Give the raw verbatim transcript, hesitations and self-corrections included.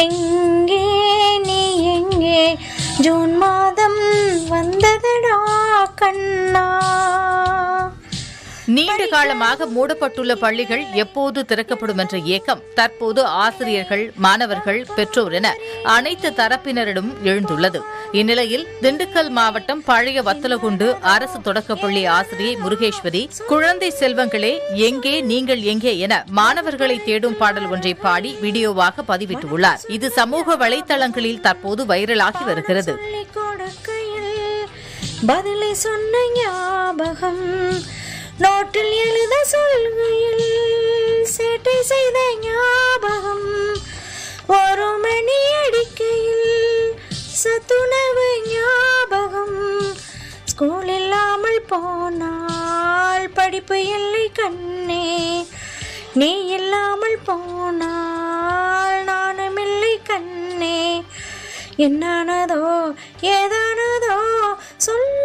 எங்கே நீ எங்கே ஜூன் மாதம் வந்ததடா கண்ணா. நீண்ட காலமாக மூடப்பட்டுள்ள பள்ளிகள் எப்போது திறக்கப்படும் என்ற ஏக்கம் தற்போது ஆசிரியர்கள், மாணவர்கள், பெற்றோர் என அனைத்து தரப்பினரிடம் எழுந்துள்ளது. இந்நிலையில் திண்டுக்கல் மாவட்டம் பழைய வத்தலகுண்டு அரசு தொடக்கப்பள்ளி ஆசிரியை முருகேஸ்வரி குழந்தை செல்வங்களே எங்கே நீங்கள் எங்கே என மாணவர்களை தேடும் பாடல் ஒன்றை பாடி வீடியோவாக பதிவிட்டுள்ளார். இது சமூக வலைதளங்களில் தற்போது வைரலாகி வருகிறது. நோட்டில் எழுத சொல்கையில் சேட்டை செய்த ஞாபகம், ஒரு மணி அடிக்கையில் சத்துணவு ஞாபகம், ஸ்கூல் இல்லாமல் போனால் படிப்பு இல்லை கண்ணே, நீ இல்லாமல் போனால் நானும் இல்லை கண்ணே, என்னானதோ ஏதானதோ சொல்